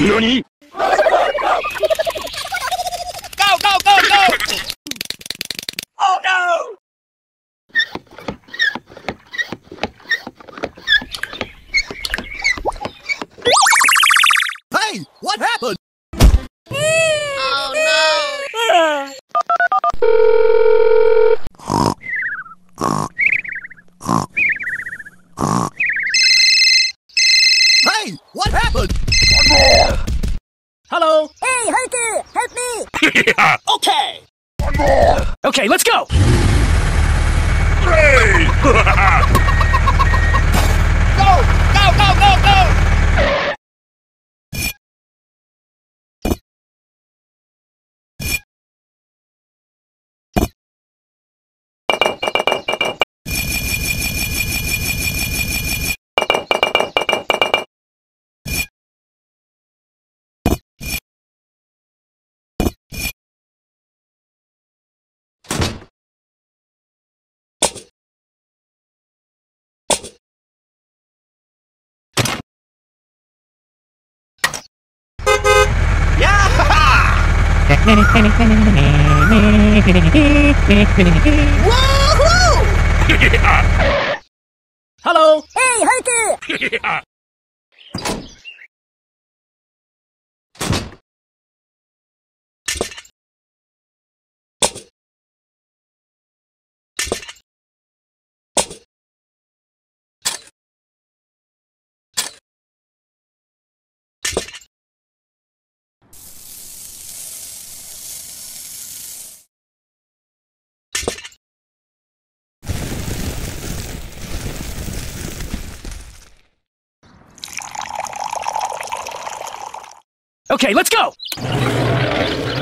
NANI?! Go, go, go, go! Oh no! Hey! What happened? Oh no! Hey! What happened? Hello? Hey, Hunter! Help me! Okay! Okay, let's go! Hey! Go! Go, go, go, go! Woohoo! Hello! Hey, Hunter! Okay, let's go! Okay.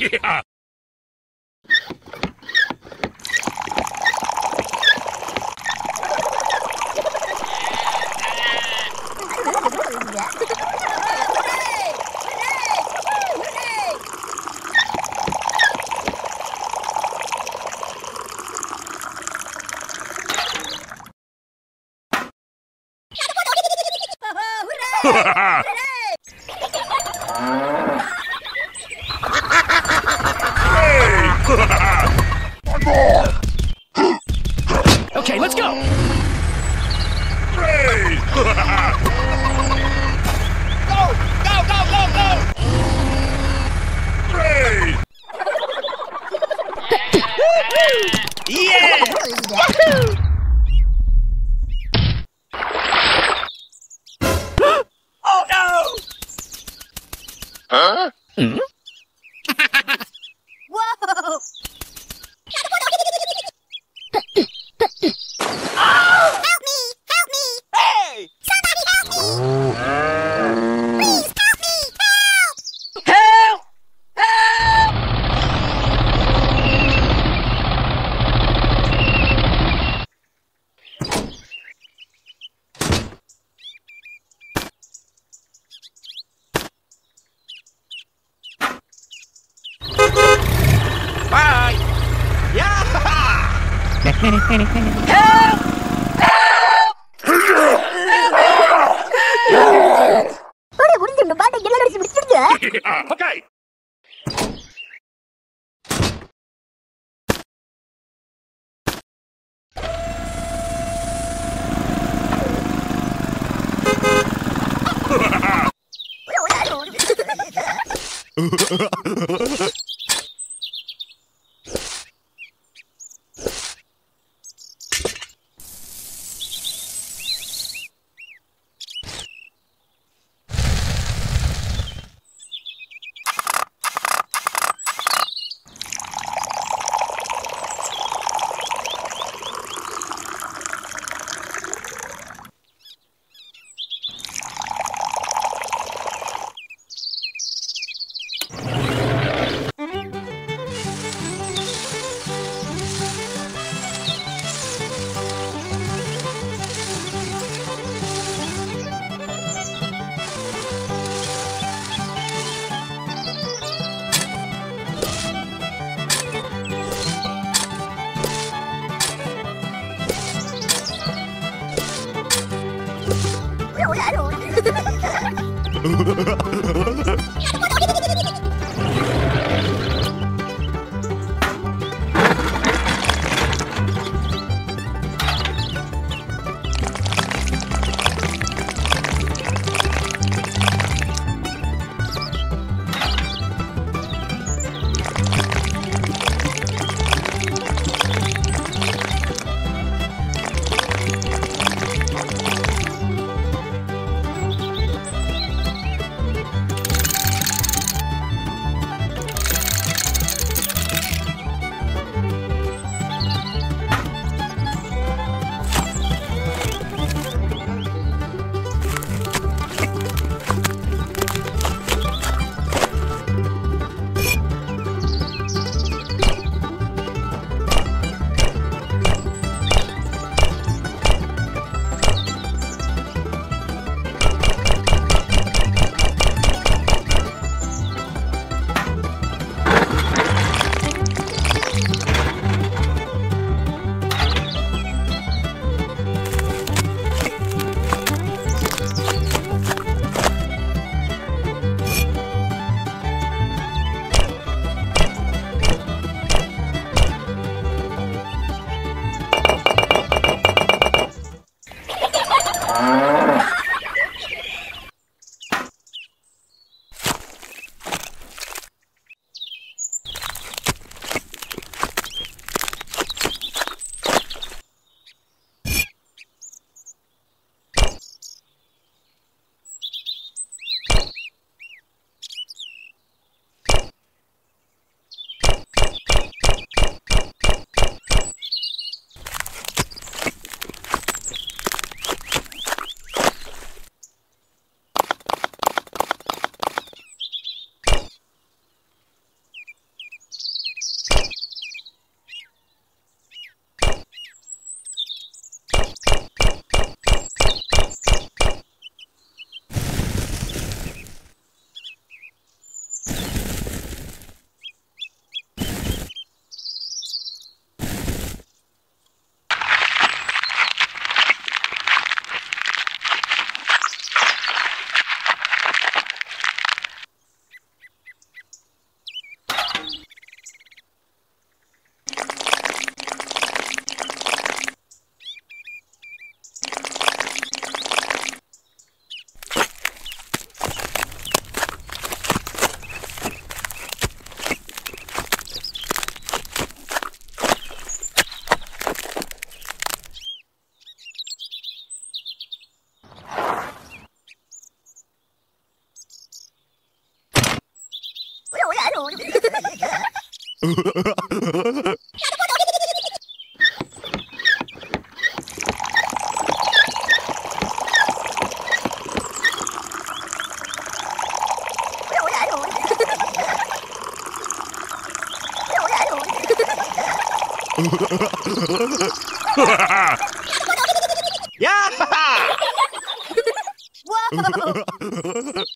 Yeah. Okay, let's go. Hey! Go! Go! Go! Go! Go! Hey! Yeah! Woohoo! Oh no! Huh? Hmm? Whoa! Help! Help! Okay.